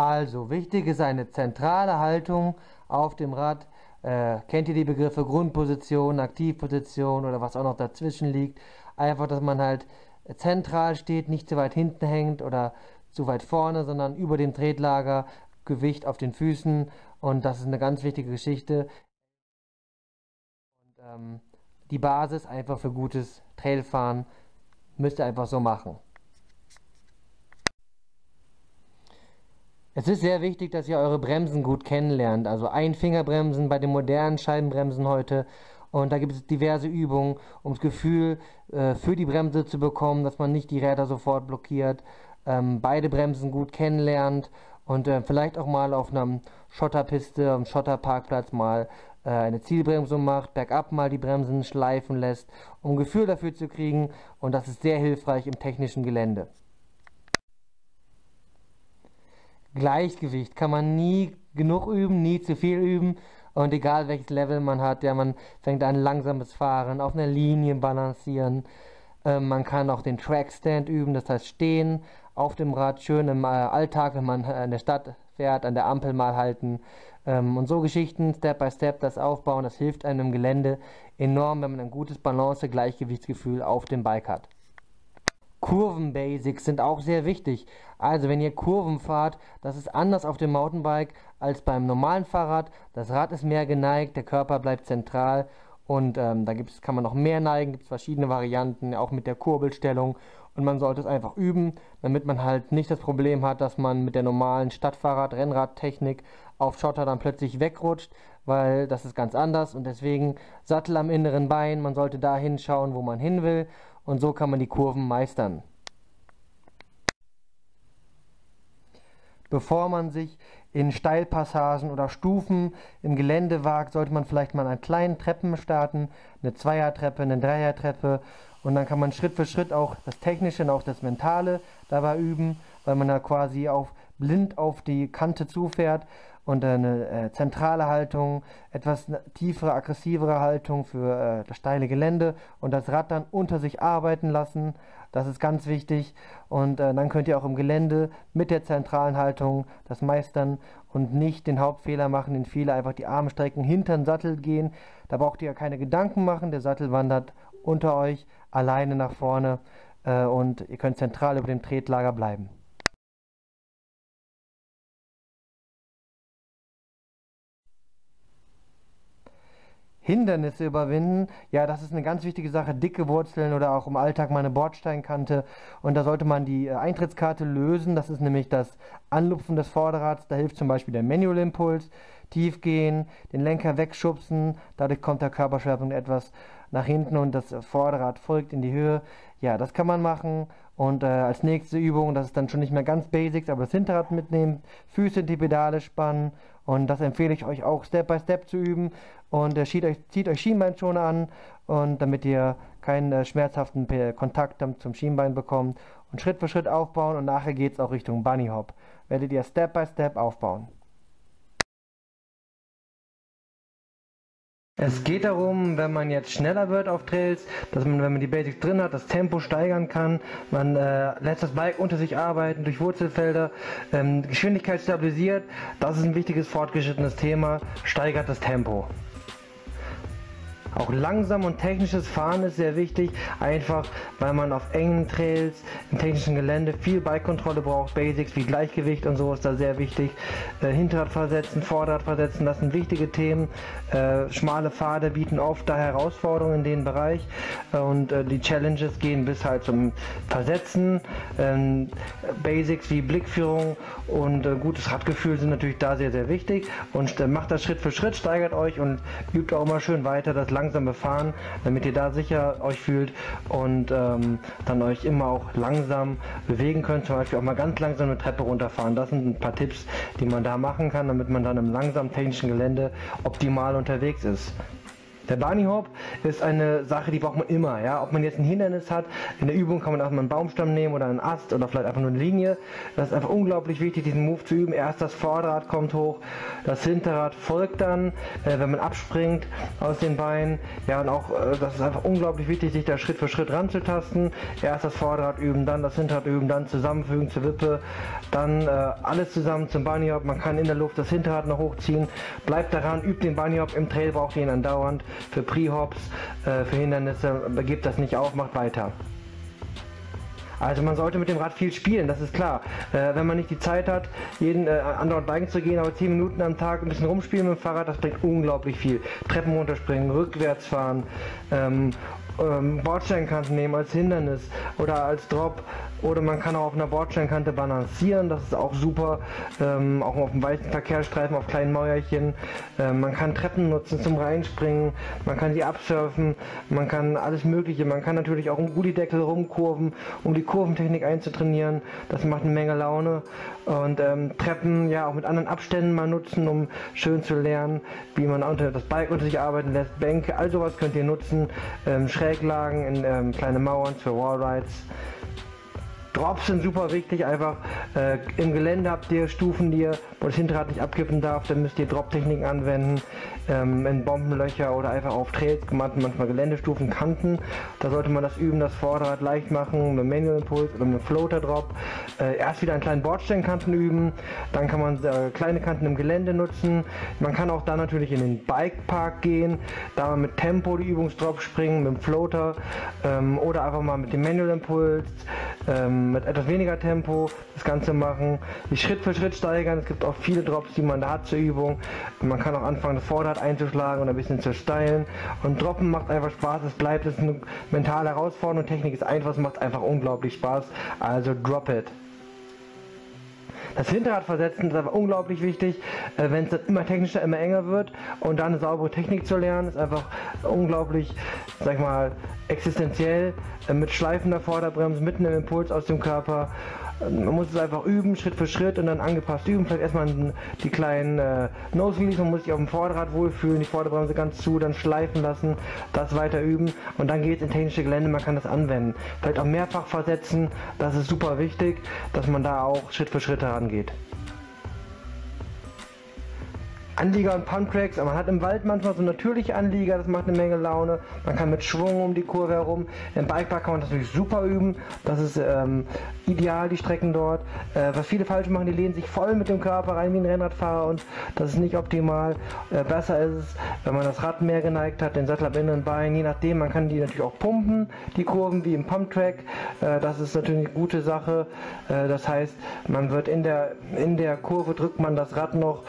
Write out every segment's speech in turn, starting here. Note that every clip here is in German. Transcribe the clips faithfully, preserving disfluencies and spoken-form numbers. Also, wichtig ist eine zentrale Haltung auf dem Rad. Äh, kennt ihr die Begriffe Grundposition, Aktivposition oder was auch noch dazwischen liegt? Einfach, dass man halt zentral steht, nicht zu weit hinten hängt oder zu weit vorne, sondern über dem Tretlager, Gewicht auf den Füßen. Und das ist eine ganz wichtige Geschichte. Und, ähm, die Basis einfach für gutes Trailfahren müsst ihr einfach so machen. Es ist sehr wichtig, dass ihr eure Bremsen gut kennenlernt, also Einfingerbremsen bei den modernen Scheibenbremsen heute, und da gibt es diverse Übungen, um das Gefühl äh, für die Bremse zu bekommen, dass man nicht die Räder sofort blockiert, ähm, beide Bremsen gut kennenlernt und äh, vielleicht auch mal auf einer Schotterpiste, am Schotterparkplatz mal äh, eine Zielbremsung macht, bergab mal die Bremsen schleifen lässt, um ein Gefühl dafür zu kriegen, und das ist sehr hilfreich im technischen Gelände. Gleichgewicht kann man nie genug üben, nie zu viel üben, und egal welches Level man hat, ja, man fängt an langsames Fahren, auf einer Linie balancieren, ähm, man kann auch den Trackstand üben, das heißt stehen auf dem Rad, schön im äh, Alltag, wenn man äh, in der Stadt fährt, an der Ampel mal halten ähm, und so Geschichten, Step by Step das aufbauen, das hilft einem im Gelände enorm, wenn man ein gutes Balance, Gleichgewichtsgefühl auf dem Bike hat. Kurvenbasics sind auch sehr wichtig. Also wenn ihr Kurven fahrt, das ist anders auf dem Mountainbike als beim normalen Fahrrad. Das Rad ist mehr geneigt, der Körper bleibt zentral, und ähm, da gibt's, kann man noch mehr neigen, gibt es verschiedene Varianten, auch mit der Kurbelstellung, und man sollte es einfach üben, damit man halt nicht das Problem hat, dass man mit der normalen Stadtfahrrad-Rennradtechnik auf Schotter dann plötzlich wegrutscht, weil das ist ganz anders, und deswegen Sattel am inneren Bein, man sollte da hinschauen, wo man hin will. Und so kann man die Kurven meistern. Bevor man sich in Steilpassagen oder Stufen im Gelände wagt, sollte man vielleicht mal an kleinen Treppen starten, eine Zweiertreppe, eine Dreiertreppe, und dann kann man Schritt für Schritt auch das Technische und auch das Mentale dabei üben, weil man da quasi auf, blind auf die Kante zufährt, und eine äh, zentrale Haltung, etwas tiefere, aggressivere Haltung für äh, das steile Gelände, und das Rad dann unter sich arbeiten lassen, das ist ganz wichtig, und äh, dann könnt ihr auch im Gelände mit der zentralen Haltung das meistern und nicht den Hauptfehler machen, den Fehler einfach die Arme strecken, hinter den Sattel gehen, da braucht ihr ja keine Gedanken machen, der Sattel wandert unter euch alleine nach vorne äh, und ihr könnt zentral über dem Tretlager bleiben. Hindernisse überwinden, ja, das ist eine ganz wichtige Sache, dicke Wurzeln oder auch im Alltag mal eine Bordsteinkante, und da sollte man die Eintrittskarte lösen, das ist nämlich das Anlupfen des Vorderrads, da hilft zum Beispiel der Manualimpuls, tief gehen, den Lenker wegschubsen, dadurch kommt der Körperschwerpunkt etwas nach hinten und das Vorderrad folgt in die Höhe, ja, das kann man machen. Und äh, als nächste Übung, das ist dann schon nicht mehr ganz Basics, aber das Hinterrad mitnehmen, Füße in die Pedale spannen, und das empfehle ich euch auch Step by Step zu üben, und äh, zieht euch, zieht euch Schienbeinschoner an, und damit ihr keinen äh, schmerzhaften P Kontakt zum Schienbein bekommt, und Schritt für Schritt aufbauen, und nachher geht es auch Richtung Bunny Hop, werdet ihr Step by Step aufbauen. Es geht darum, wenn man jetzt schneller wird auf Trails, dass man, wenn man die Basics drin hat, das Tempo steigern kann. Man äh, lässt das Bike unter sich arbeiten, durch Wurzelfelder, ähm, Geschwindigkeit stabilisiert. Das ist ein wichtiges fortgeschrittenes Thema, steigert das Tempo. Auch langsam und technisches Fahren ist sehr wichtig, einfach weil man auf engen Trails, im technischen Gelände viel Bikekontrolle braucht, Basics wie Gleichgewicht und so ist da sehr wichtig, äh, Hinterrad versetzen, Vorderrad versetzen, das sind wichtige Themen, äh, schmale Pfade bieten oft da Herausforderungen in den Bereich, äh, und äh, die Challenges gehen bis halt zum Versetzen, äh, Basics wie Blickführung und äh, gutes Radgefühl sind natürlich da sehr sehr wichtig, und äh, macht das Schritt für Schritt, steigert euch und übt auch immer schön weiter das langsam befahren, damit ihr da sicher euch fühlt und ähm, dann euch immer auch langsam bewegen könnt, zum Beispiel auch mal ganz langsam eine Treppe runterfahren. Das sind ein paar Tipps, die man da machen kann, damit man dann im langsamen technischen Gelände optimal unterwegs ist. Der Bunny Hop ist eine Sache, die braucht man immer. Ja? Ob man jetzt ein Hindernis hat, in der Übung kann man auch mal einen Baumstamm nehmen oder einen Ast oder vielleicht einfach nur eine Linie. Das ist einfach unglaublich wichtig, diesen Move zu üben. Erst das Vorderrad kommt hoch, das Hinterrad folgt dann, äh, wenn man abspringt aus den Beinen. Ja, und auch äh, das ist einfach unglaublich wichtig, sich da Schritt für Schritt ranzutasten. Erst das Vorderrad üben, dann das Hinterrad üben, dann zusammenfügen zur Wippe, dann äh, alles zusammen zum Bunny Hop. Man kann in der Luft das Hinterrad noch hochziehen. Bleibt daran, übt den Bunny Hop. Im Trail braucht ihr ihn andauernd. Für Pre-Hops, äh, für Hindernisse, gebt das nicht auf, macht weiter. Also man sollte mit dem Rad viel spielen, das ist klar. Äh, wenn man nicht die Zeit hat, jeden äh, andauernd biken zu gehen, aber zehn Minuten am Tag ein bisschen rumspielen mit dem Fahrrad, das bringt unglaublich viel. Treppen runterspringen, rückwärts fahren, ähm, ähm, Bordsteinkante nehmen als Hindernis oder als Drop. Oder man kann auch auf einer Bordsteinkante balancieren, das ist auch super. Ähm, auch auf dem weißen Verkehrsstreifen, auf kleinen Mäuerchen. Ähm, man kann Treppen nutzen zum Reinspringen, man kann sie absurfen, man kann alles Mögliche. Man kann natürlich auch um Gullideckel rumkurven, um die Kurventechnik einzutrainieren, das macht eine Menge Laune. Und ähm, Treppen ja auch mit anderen Abständen mal nutzen, um schön zu lernen, wie man das Bike unter sich arbeiten lässt, Bänke, all sowas könnt ihr nutzen, ähm, Schräglagen in ähm, kleine Mauern für Wallrides. Drops sind super wichtig, einfach äh, im Gelände habt ihr Stufen, die ihr, wo das Hinterrad nicht abkippen darf, dann müsst ihr Drop-Techniken anwenden, ähm, in Bombenlöcher oder einfach auf Trails, manchmal Geländestufen, Kanten, da sollte man das üben, das Vorderrad leicht machen, mit einem Manual-Impuls oder mit einem Floater-Drop, äh, erst wieder einen kleinen Bordsteinkanten üben, dann kann man äh, kleine Kanten im Gelände nutzen, man kann auch da natürlich in den Bikepark gehen, da man mit Tempo die Übungsdrops springen, mit dem Floater ähm, oder einfach mal mit dem Manual-Impuls, ähm, mit etwas weniger Tempo das Ganze machen, die Schritt für Schritt steigern. Es gibt auch viele Drops, die man da hat zur Übung. Man kann auch anfangen, das Vorderrad einzuschlagen und ein bisschen zu steilen. Und Droppen macht einfach Spaß, es bleibt, es ist eine mentale Herausforderung. Technik ist einfach, es macht einfach unglaublich Spaß. Also drop it. Das Hinterrad versetzen ist einfach unglaublich wichtig, wenn es immer technischer, immer enger wird, und dann eine saubere Technik zu lernen ist einfach unglaublich, sag ich mal, existenziell, mit schleifender Vorderbremse, mit einem Impuls aus dem Körper. Man muss es einfach üben, Schritt für Schritt, und dann angepasst üben. Vielleicht erstmal die kleinen äh, Nose-Wheelies, man muss sich auf dem Vorderrad wohlfühlen, die Vorderbremse ganz zu, dann schleifen lassen, das weiter üben, und dann geht es in technische Gelände, man kann das anwenden. Vielleicht auch mehrfach versetzen, das ist super wichtig, dass man da auch Schritt für Schritt herangeht. Anlieger und Pumptracks, man hat im Wald manchmal so natürliche Anlieger, das macht eine Menge Laune. Man kann mit Schwung um die Kurve herum, im Bikepark kann man das natürlich super üben, das ist ähm, ideal, die Strecken dort. Äh, was viele falsch machen, die lehnen sich voll mit dem Körper rein wie ein Rennradfahrer, und das ist nicht optimal. Äh, besser ist es, wenn man das Rad mehr geneigt hat, den Sattel am inneren Bein, je nachdem, man kann die natürlich auch pumpen, die Kurven wie im Pumptrack, äh, das ist natürlich eine gute Sache. Äh, das heißt, man wird in der, in der Kurve drückt man das Rad noch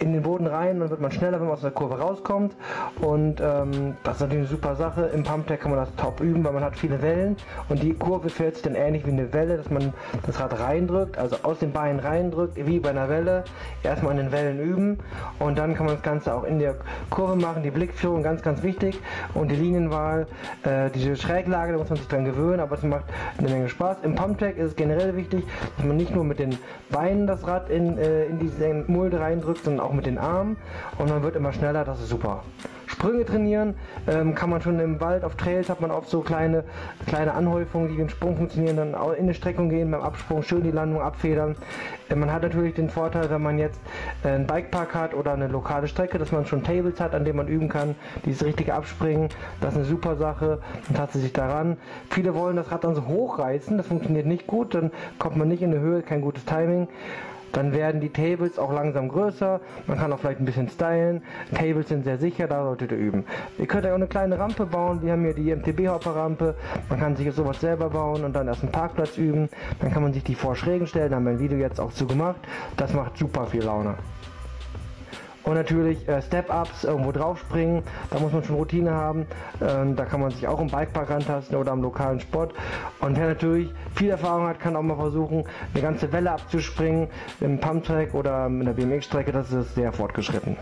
in den Boden rein, dann wird man schneller, wenn man aus der Kurve rauskommt, und ähm, das ist natürlich eine super Sache. Im Pumptrack kann man das top üben, weil man hat viele Wellen, und die Kurve fährt sich dann ähnlich wie eine Welle, dass man das Rad reindrückt, also aus den Beinen reindrückt, wie bei einer Welle. Erstmal an den Wellen üben, und dann kann man das Ganze auch in der Kurve machen. Die Blickführung, ganz, ganz wichtig, und die Linienwahl, äh, diese Schräglage, da muss man sich dran gewöhnen, aber es macht eine Menge Spaß. Im Pumptrack ist es generell wichtig, dass man nicht nur mit den Beinen das Rad in, äh, in diesen Mulde reindrückt, sondern auch mit den Armen, und man wird immer schneller, das ist super. Sprünge trainieren ähm, kann man schon im Wald, auf Trails hat man oft so kleine, kleine Anhäufungen, die den Sprung funktionieren, dann auch in eine Streckung gehen, beim Absprung schön die Landung abfedern. Äh, man hat natürlich den Vorteil, wenn man jetzt äh, einen Bikepark hat oder eine lokale Strecke, dass man schon Tables hat, an denen man üben kann, dieses richtige Abspringen, das ist eine super Sache, dann tastet sich daran. Viele wollen das Rad dann so hochreißen, das funktioniert nicht gut, dann kommt man nicht in eine Höhe, kein gutes Timing. Dann werden die Tables auch langsam größer, man kann auch vielleicht ein bisschen stylen, Tables sind sehr sicher, da solltet ihr üben. Ihr könnt ja auch eine kleine Rampe bauen, wir haben hier die M T B-Hopper-Rampe, man kann sich sowas selber bauen und dann erst einen Parkplatz üben, dann kann man sich die vor Schrägen stellen, da haben wir ein Video jetzt auch zu gemacht, das macht super viel Laune. Und natürlich äh, Step-Ups, irgendwo drauf springen, da muss man schon Routine haben, ähm, da kann man sich auch im Bikepark rantasten oder am lokalen Spot. Und wer natürlich viel Erfahrung hat, kann auch mal versuchen, eine ganze Welle abzuspringen, im Pumptrack oder in der B M X-Strecke, das ist sehr fortgeschritten.